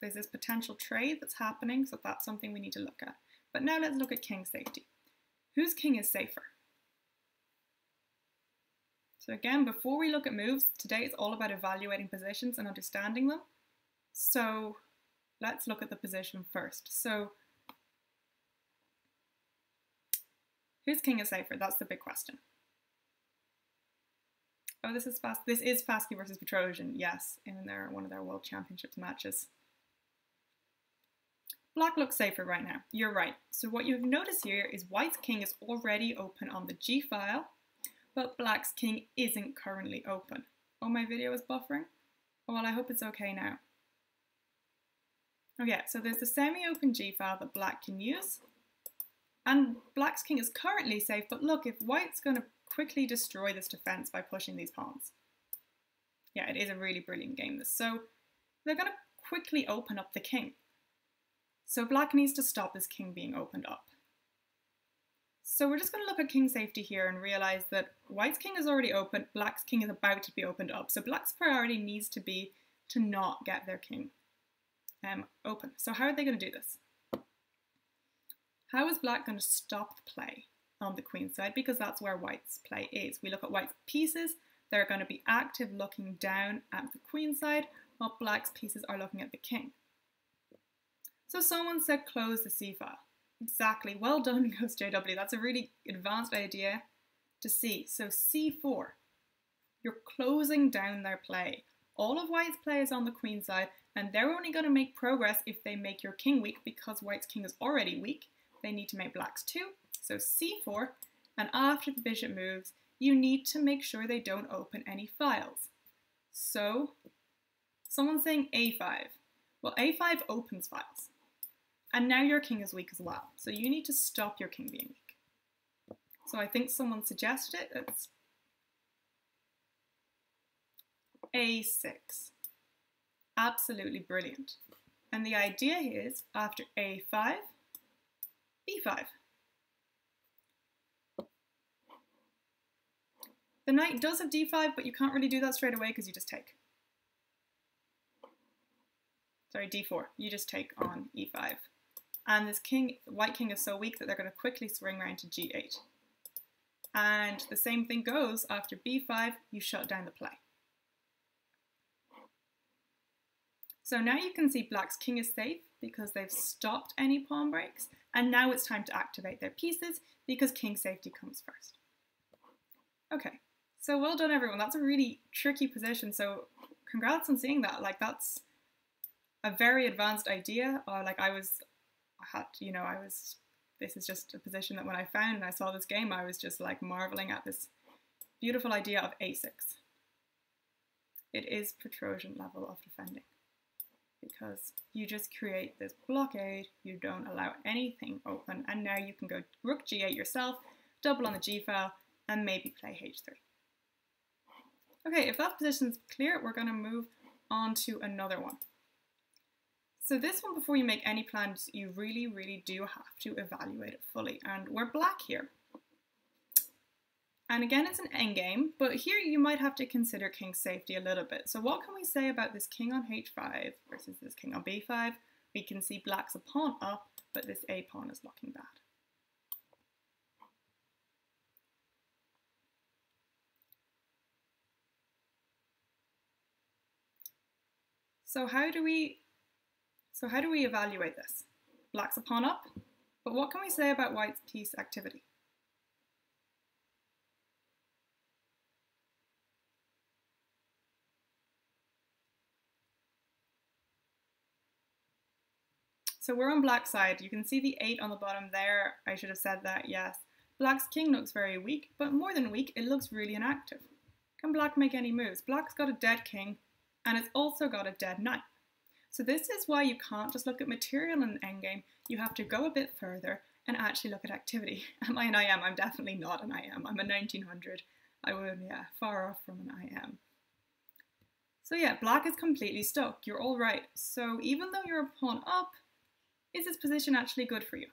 there's this potential trade that's happening, so that's something we need to look at. But now let's look at king safety. Whose king is safer? So again, before we look at moves, today it's all about evaluating positions and understanding them. So let's look at the position first. So whose king is safer? That's the big question. Oh, this is Fas this is Fasky versus Petrosian, yes, in their one of their World Championships matches. Black looks safer right now. You're right. So what you've noticed here is white's king is already open on the G file, but black's king isn't currently open. Oh, my video is buffering. Oh, well, I hope it's okay now. Oh yeah, so there's the semi-open G file that black can use. And black's king is currently safe, but look, if white's going to quickly destroy this defense by pushing these pawns. Yeah, it is a really brilliant game, this. So they're going to quickly open up the king. So black needs to stop this king being opened up. So we're just going to look at king safety here and realize that white's king is already open, black's king is about to be opened up. So black's priority needs to be to not get their king Um, open. So how are they going to do this? How is black going to stop the play on the queen side? Because that's where white's play is. We look at white's pieces, they're going to be active looking down at the queen side, while black's pieces are looking at the king. So someone said close the C file. Exactly, well done Ghost J W, that's a really advanced idea to see. So C four, you're closing down their play. All of white's play is on the queen side, and they're only going to make progress if they make your king weak, because white's king is already weak. They need to make black's too. So C four, and after the bishop moves, you need to make sure they don't open any files. So someone's saying A five. Well, A five opens files. And now your king is weak as well. So you need to stop your king being weak. So I think someone suggested it. It's A six. Absolutely brilliant. And the idea is, after A five, B five. The knight does have D five, but you can't really do that straight away because you just take. Sorry, D four. You just take on E five. And this king, white king is so weak that they're going to quickly swing around to G eight. And the same thing goes after B five, you shut down the play. So now you can see black's king is safe because they've stopped any pawn breaks, and now it's time to activate their pieces because king safety comes first. Okay, so well done everyone, that's a really tricky position, so congrats on seeing that, like that's a very advanced idea, or like I was, I had, you know, I was, this is just a position that when I found and I saw this game, I was just like marveling at this beautiful idea of A six. It is Petrosian level of defending. Because you just create this blockade, you don't allow anything open, and now you can go rook G eight yourself, double on the G file, and maybe play H three. Okay, if that position's clear, we're going to move on to another one. So this one, before you make any plans, you really, really do have to evaluate it fully. And we're black here. And again, it's an endgame, but here you might have to consider king safety a little bit. So what can we say about this king on h five versus this king on b five? We can see black's a pawn up, but this a pawn is looking bad. So how do we, so how do we evaluate this? Black's a pawn up, but what can we say about white's piece activity? So we're on black's side. You can see the eight on the bottom there. I should have said that, yes. Black's king looks very weak, but more than weak, it looks really inactive. Can black make any moves? Black's got a dead king, and it's also got a dead knight. So this is why you can't just look at material in an endgame. You have to go a bit further and actually look at activity. Am I an I M? I'm definitely not an I M. I'm a nineteen hundred. I would, yeah, far off from an I M. So yeah, black is completely stuck. You're all right. So even though you're a pawn up, is this position actually good for you?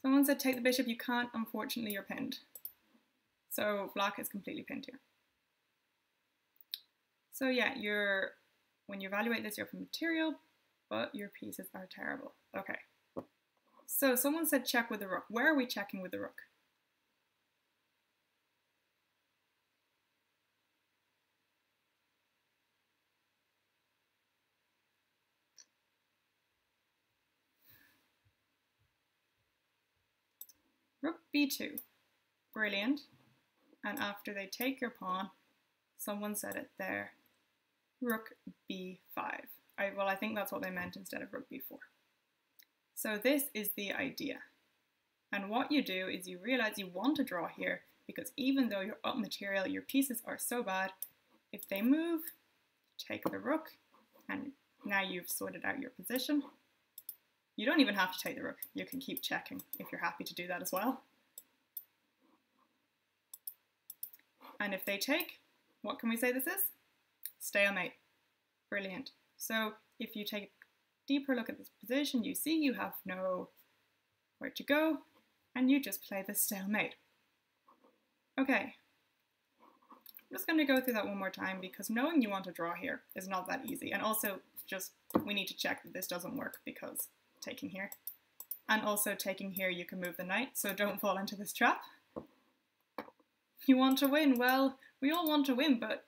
Someone said take the bishop, you can't, unfortunately you're pinned. So black is completely pinned here. So yeah, you're, when you evaluate this, you're from material, but your pieces are terrible. Okay, so someone said check with the rook. Where are we checking with the rook? Rook b two, brilliant, and after they take your pawn, someone said it there, rook b five. I, well, I think that's what they meant instead of rook b four. So this is the idea. And what you do is you realize you want to draw here, because even though you're up material, your pieces are so bad, if they move, take the rook, and now you've sorted out your position. You don't even have to take the rook, you can keep checking if you're happy to do that as well. And if they take, what can we say this is? Stalemate. Brilliant. So if you take a deeper look at this position, you see you have nowhere to go, and you just play the stalemate. Okay, I'm just going to go through that one more time, because knowing you want to draw here is not that easy, and also just we need to check that this doesn't work, because taking here. And also taking here, you can move the knight, so don't fall into this trap. You want to win. Well, we all want to win, but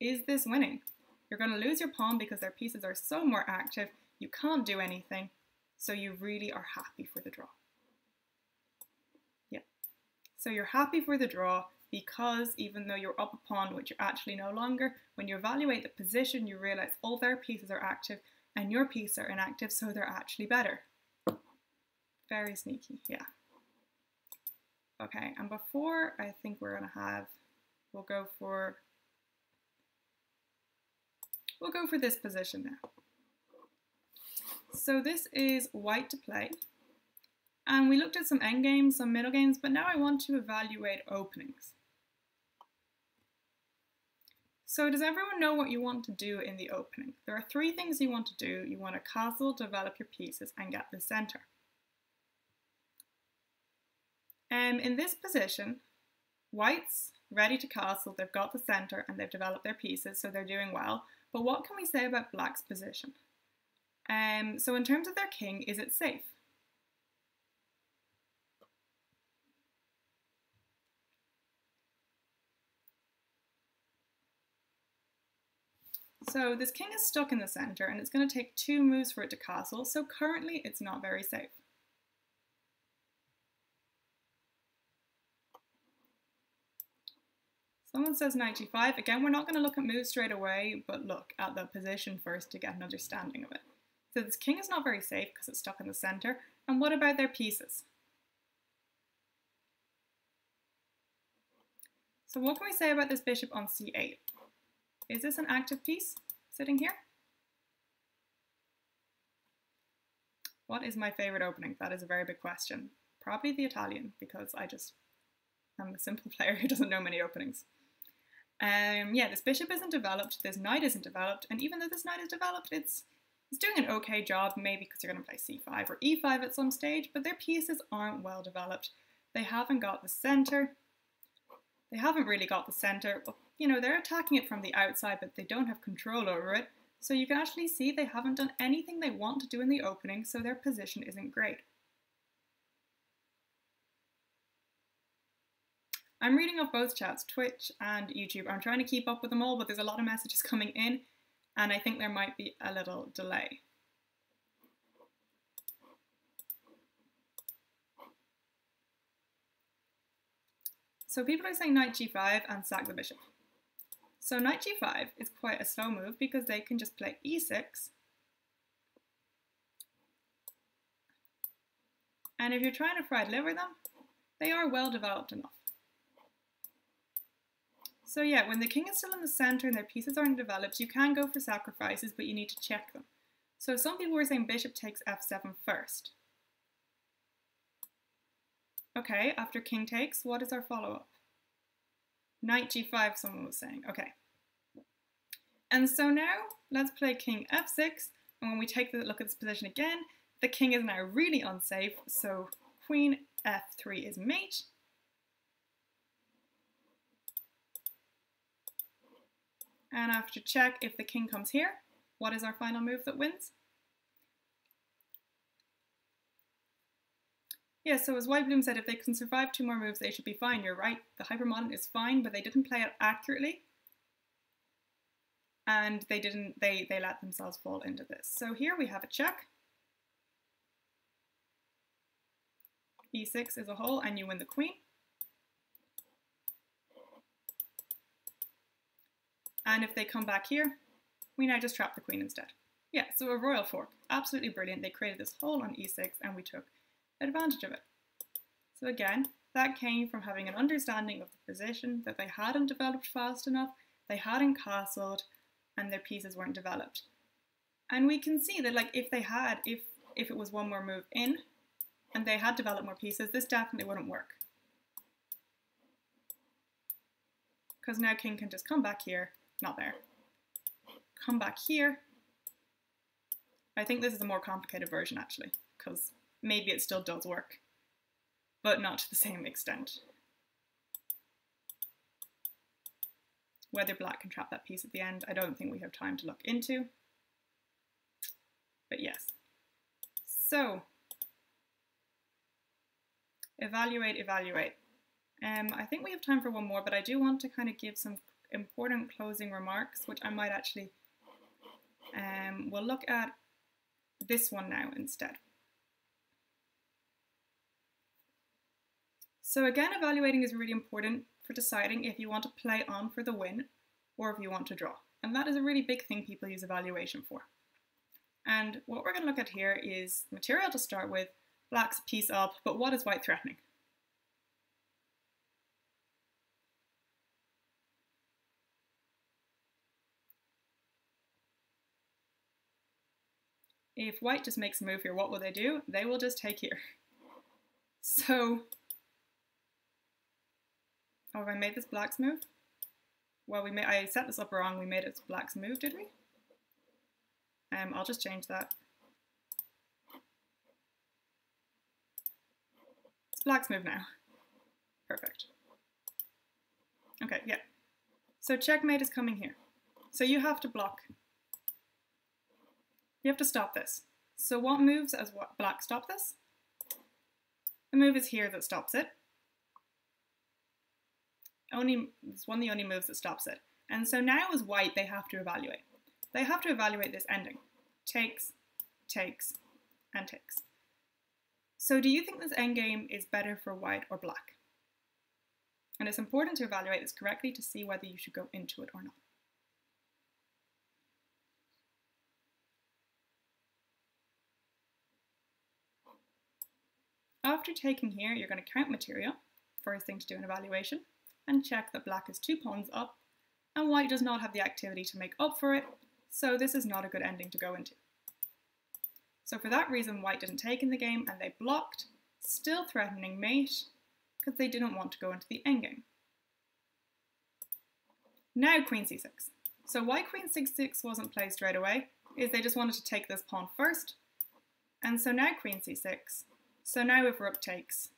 is this winning? You're going to lose your pawn because their pieces are so more active, you can't do anything, so you really are happy for the draw. Yeah. So you're happy for the draw because even though you're up a pawn, which you're actually no longer, when you evaluate the position, you realize all their pieces are active, and your pieces are inactive, so they're actually better. Very sneaky, yeah. Okay, and before, I think we're gonna have, we'll go for, we'll go for this position now. So this is white to play, and we looked at some endgames, some middle games, but now I want to evaluate openings. So does everyone know what you want to do in the opening? There are three things you want to do. You want to castle, develop your pieces, and get the center. Um, in this position, white's ready to castle, they've got the center, and they've developed their pieces, so they're doing well. But what can we say about black's position? Um, so in terms of their king, is it safe? So this king is stuck in the center, and it's going to take two moves for it to castle, so currently it's not very safe. Someone says knight g five. Again, we're not going to look at moves straight away, but look at the position first to get an understanding of it. So this king is not very safe because it's stuck in the center, and what about their pieces? So what can we say about this bishop on c eight? Is this an active piece sitting here? What is my favorite opening? That is a very big question. Probably the Italian, because I just am a simple player who doesn't know many openings. Um, yeah, this bishop isn't developed, this knight isn't developed, and even though this knight is developed, it's it's doing an okay job, maybe because you're going to play c five or e five at some stage, but their pieces aren't well developed. They haven't got the center. They haven't really got the center. Well, you know, they're attacking it from the outside, but they don't have control over it. So you can actually see they haven't done anything they want to do in the opening, so their position isn't great. I'm reading off both chats, Twitch and YouTube. I'm trying to keep up with them all, but there's a lot of messages coming in, and I think there might be a little delay. So people are saying knight g five and sack the bishop. So knight g five is quite a slow move because they can just play e six. And if you're trying to fried liver them, they are well developed enough. So yeah, when the king is still in the center and their pieces aren't developed, you can go for sacrifices, but you need to check them. So some people were saying bishop takes f seven first. Okay, after king takes, what is our follow-up? Knight g five, someone was saying. Okay. And so now, let's play king f six, and when we take a look at this position again, the king is now really unsafe, so queen f three is mate. And after check, if the king comes here, what is our final move that wins? Yeah, so as White Bloom said, if they can survive two more moves, they should be fine. You're right, the hypermodern is fine, but they didn't play it accurately. And they didn't, they, they let themselves fall into this. So here we have a check. e six is a hole, and you win the queen. And if they come back here, we now just trap the queen instead. Yeah, so a royal fork. Absolutely brilliant. They created this hole on e six and we took advantage of it. So again, that came from having an understanding of the position, that they hadn't developed fast enough, they hadn't castled, and their pieces weren't developed. And we can see that like if they had, if, if it was one more move in, and they had developed more pieces, this definitely wouldn't work. Because now king can just come back here. Not there. Come back here. I think this is a more complicated version actually, because maybe it still does work, but not to the same extent. Whether black can trap that piece at the end, I don't think we have time to look into, but yes. So, evaluate, evaluate. Um, I think we have time for one more, but I do want to kind of give some important closing remarks, which I might actually, um, we'll look at this one now instead. So again, evaluating is really important for deciding if you want to play on for the win or if you want to draw. And that is a really big thing people use evaluation for. And what we're going to look at here is material to start with, black's piece up, but what is white threatening? If white just makes a move here, what will they do? They will just take here. So, oh, have I made this black's move? Well, we made, I set this up wrong, we made it black's move, did we? Um, I'll just change that. It's black's move now. Perfect. Okay, yeah. So checkmate is coming here. So you have to block. You have to stop this. So what moves as what black stop this? The move is here that stops it. Only it's one of the only moves that stops it. And so now as white they have to evaluate. They have to evaluate this ending. Takes, takes, and takes. So do you think this endgame is better for white or black? And it's important to evaluate this correctly to see whether you should go into it or not. After taking here, you're going to count material, first thing to do in evaluation, and check that black is two pawns up, and white does not have the activity to make up for it, so this is not a good ending to go into. So for that reason, white didn't take in the game, and they blocked, still threatening mate because they didn't want to go into the endgame. Now queen c six. So why queen c six wasn't placed right away is they just wanted to take this pawn first, and so now queen c six. So now if rook takes,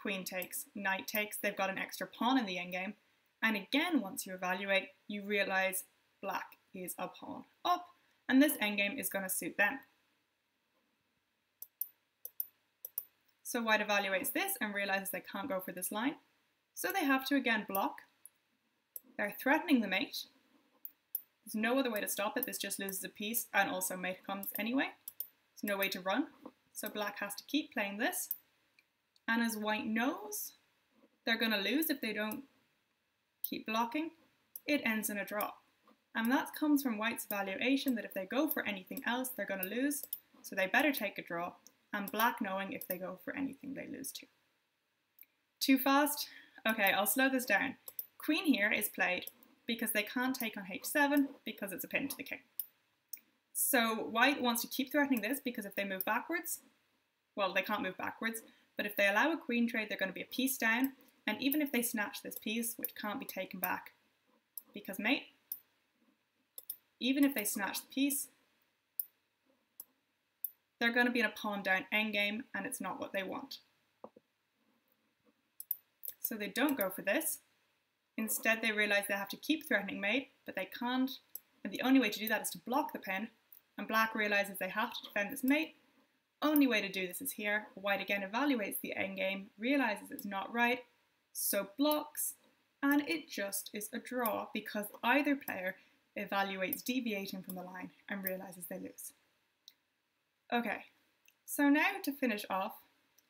queen takes, knight takes, they've got an extra pawn in the endgame. And again, once you evaluate, you realize black is a pawn up, and this endgame is going to suit them. So white evaluates this and realizes they can't go for this line. So they have to again block. They're threatening the mate. There's no other way to stop it. This just loses a piece, and also mate comes anyway. There's no way to run. So black has to keep playing this. And as white knows, they're going to lose if they don't keep blocking. It ends in a draw. And that comes from white's evaluation that if they go for anything else, they're going to lose. So they better take a draw. And black knowing if they go for anything, they lose too. Too fast? Okay, I'll slow this down. Queen here is played because they can't take on h seven because it's a pin to the king. So white wants to keep threatening this because if they move backwards, well, they can't move backwards, but if they allow a queen trade, they're going to be a piece down. And even if they snatch this piece, which can't be taken back because mate, even if they snatch the piece, they're going to be in a pawn down endgame, and it's not what they want. So they don't go for this. Instead, they realize they have to keep threatening mate, but they can't. And the only way to do that is to block the pin. And black realizes they have to defend this mate. Only way to do this is here. White again evaluates the endgame, realizes it's not right, so blocks, and it just is a draw because either player evaluates deviating from the line and realizes they lose. Okay, so now to finish off,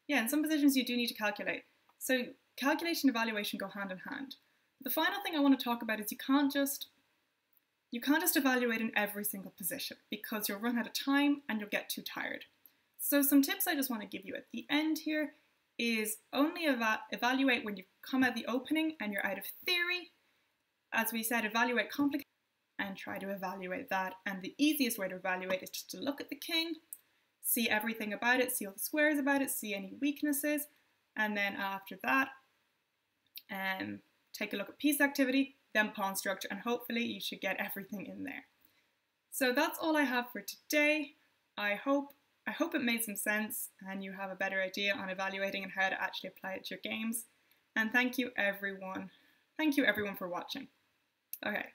yeah, in some positions you do need to calculate. So calculation and evaluation go hand in hand. The final thing I want to talk about is you can't just you can't just evaluate in every single position because you'll run out of time and you'll get too tired. So some tips I just want to give you at the end here is only eva evaluate when you've come out the opening and you're out of theory. As we said, evaluate complicated and try to evaluate that. And the easiest way to evaluate is just to look at the king, see everything about it, see all the squares about it, see any weaknesses. And then after that, um, take a look at piece activity, then pawn structure, and hopefully you should get everything in there. So that's all I have for today. I hope I hope it made some sense and you have a better idea on evaluating and how to actually apply it to your games. And thank you everyone. Thank you everyone for watching. Okay.